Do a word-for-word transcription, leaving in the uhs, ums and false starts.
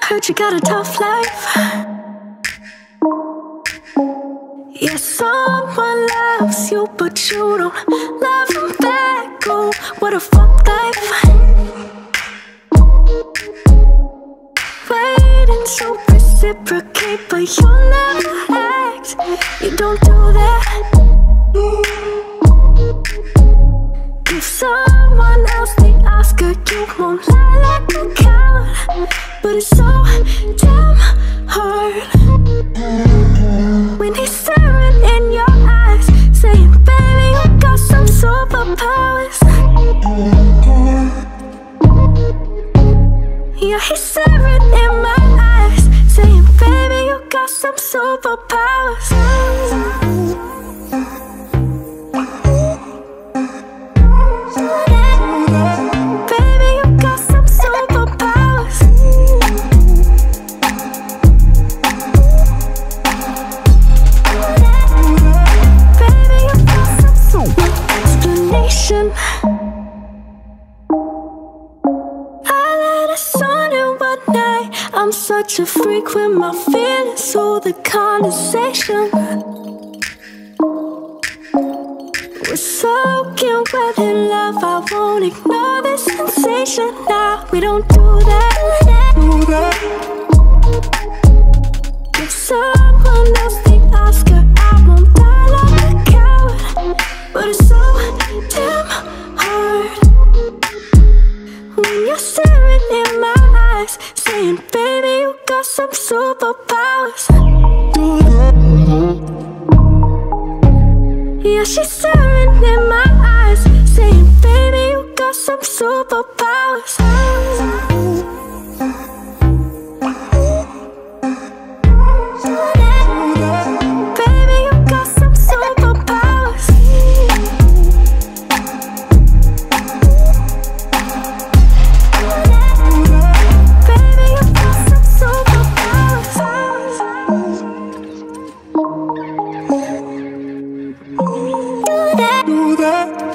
Heard you got a tough life. Yeah, someone loves you, but you don't love them back. Oh, what a fucked life. Waiting to reciprocate, but you never act. You don't do that. Give someone else the Oscar, you won't lie like a coward. But it's so damn hard when he's staring in your eyes, saying, baby, you got some superpowers. Yeah, he's staring in my eyes, saying, baby, you got some superpowers. I'm such a freak with my feelings, so the conversation we're soaking wet in love. I won't ignore the sensation. Now we don't do that. Give someone else the Oscar. I won't die like a coward, but it's so damn hard when you're staring in my eyes, saying, baby, you got some superpowers. Yeah, she's staring in my eyes, saying, baby, you got some superpowers. Do that.